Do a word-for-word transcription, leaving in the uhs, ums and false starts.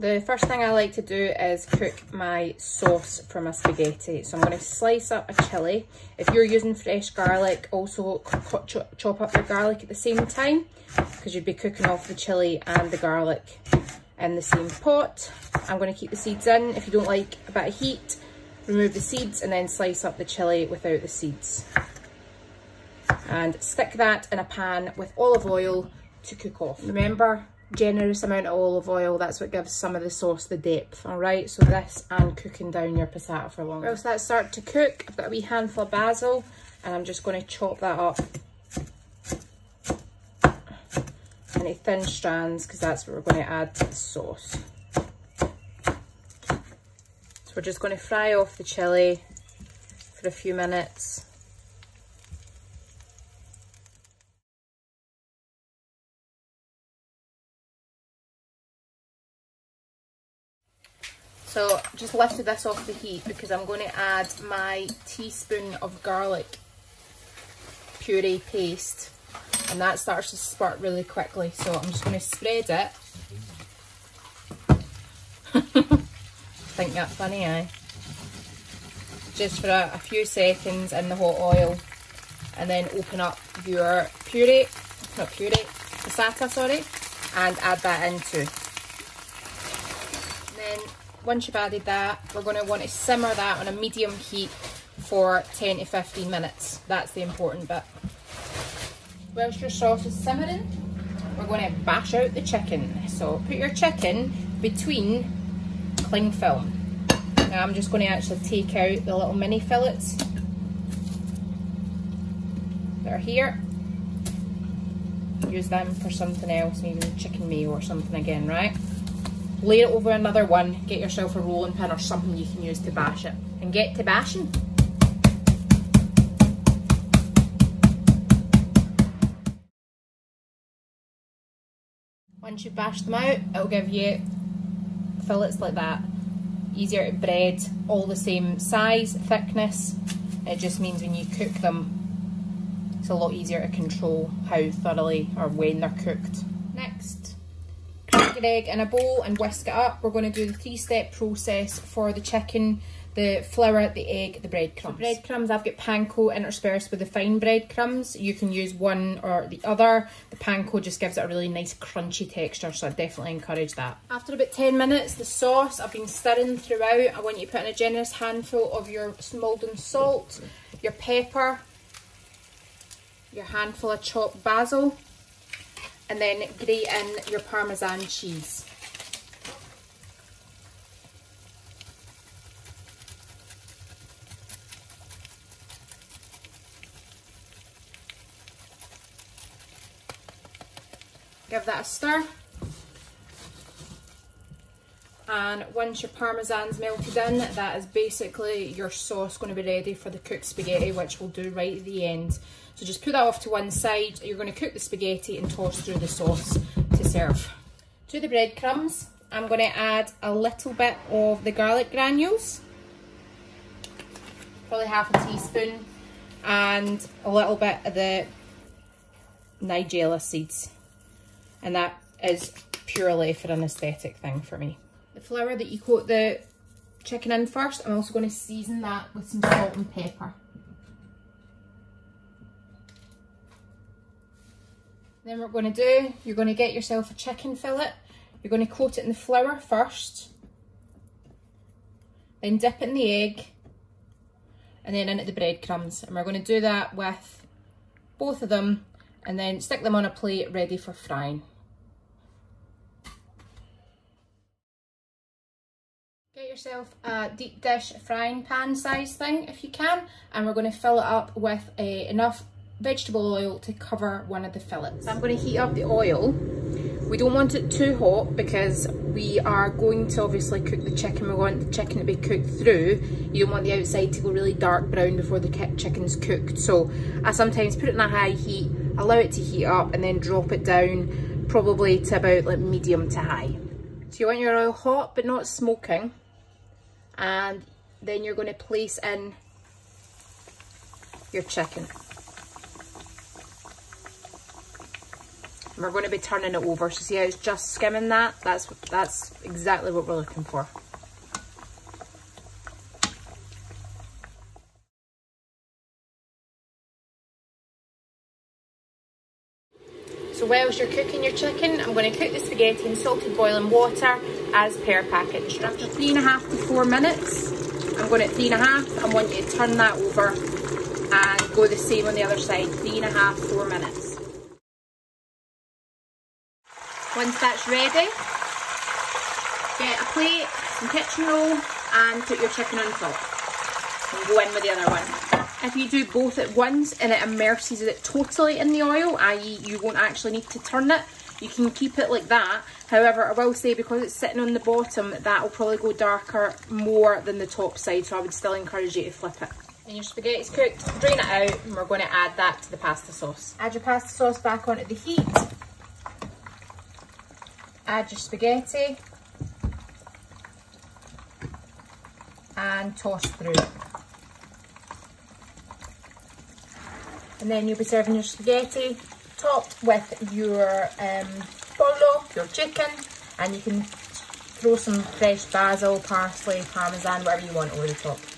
The first thing I like to do is cook my sauce for my spaghetti. So I'm going to slice up a chilli. If you're using fresh garlic, also chop up your garlic at the same time, because you'd be cooking off the chilli and the garlic in the same pot. I'm going to keep the seeds in. If you don't like a bit of heat, remove the seeds and then slice up the chilli without the seeds. And stick that in a pan with olive oil to cook off. Remember, generous amount of olive oil, that's what gives some of the sauce the depth. All right, so this and cooking down your passata for longer. Whilst that starts to cook, I've got a wee handful of basil and I'm just going to chop that up into thin strands, because that's what we're going to add to the sauce. So we're just going to fry off the chilli for a few minutes. So just lifted this off the heat because I'm going to add my teaspoon of garlic puree paste, and that starts to spurt really quickly, so I'm just going to spread it. Think that's funny, eh? Just for a, a few seconds in the hot oil, and then open up your puree, not puree, passata, sorry, and add that into. And then once you've added that, we're going to want to simmer that on a medium heat for ten to fifteen minutes. That's the important bit. Whilst your sauce is simmering, we're going to bash out the chicken. So put your chicken between cling film. Now I'm just going to actually take out the little mini fillets that are here. Use them for something else, maybe chicken mayo or something again, right? Lay it over another one, get yourself a rolling pin or something you can use to bash it. And get to bashing. Once you bash them out, it'll give you fillets like that. Easier to bread, all the same size, thickness. It just means when you cook them, it's a lot easier to control how thoroughly or when they're cooked. Next, the egg in a bowl and whisk it up. We're going to do the three-step process for the chicken, the flour, the egg, the breadcrumbs. So breadcrumbs, I've got panko interspersed with the fine breadcrumbs. You can use one or the other. The panko just gives it a really nice crunchy texture, so I definitely encourage that. After about ten minutes, the sauce, I've been stirring throughout. I want you to put in a generous handful of your smolden salt, your pepper, your handful of chopped basil, and then grate in your Parmesan cheese. Give that a stir. And once your Parmesan's melted in, that is basically your sauce going to be ready for the cooked spaghetti, which we'll do right at the end. So just put that off to one side. You're going to cook the spaghetti and toss through the sauce to serve. To the breadcrumbs, I'm going to add a little bit of the garlic granules, probably half a teaspoon, and a little bit of the Nigella seeds. And that is purely for an aesthetic thing for me. The flour that you coat the chicken in first, I'm also going to season that with some salt and pepper. Then what we're going to do, you're going to get yourself a chicken fillet, you're going to coat it in the flour first, then dip it in the egg, and then into the breadcrumbs. And we're going to do that with both of them, and then stick them on a plate ready for frying. Get yourself a deep dish frying pan size thing if you can, and we're going to fill it up with uh, enough vegetable oil to cover one of the fillets. So I'm going to heat up the oil. We don't want it too hot because we are going to obviously cook the chicken. We want the chicken to be cooked through. You don't want the outside to go really dark brown before the chicken's cooked. So I sometimes put it in a high heat, allow it to heat up, and then drop it down probably to about like medium to high. So you want your oil hot but not smoking. And then you're going to place in your chicken. And we're going to be turning it over. So see how it's just skimming that? That's, that's exactly what we're looking for. So whilst you're cooking your chicken, I'm going to cook the spaghetti in salted boiling water as per packaged. After three and a half to four minutes, I'm going at three and a half. I want you to turn that over and go the same on the other side. Three and a half, four minutes. Once that's ready, get a plate, some kitchen roll, and put your chicken on top. And go in with the other one. If you do both at once and it immerses it totally in the oil, that is you won't actually need to turn it, you can keep it like that. However, I will say, because it's sitting on the bottom, that will probably go darker more than the top side, so I would still encourage you to flip it. And your spaghetti's cooked, drain it out, and we're going to add that to the pasta sauce. Add your pasta sauce back onto the heat. Add your spaghetti. And toss through. And then you'll be serving your spaghetti topped with your um, pollo, your chicken, and you can throw some fresh basil, parsley, parmesan, whatever you want over the top.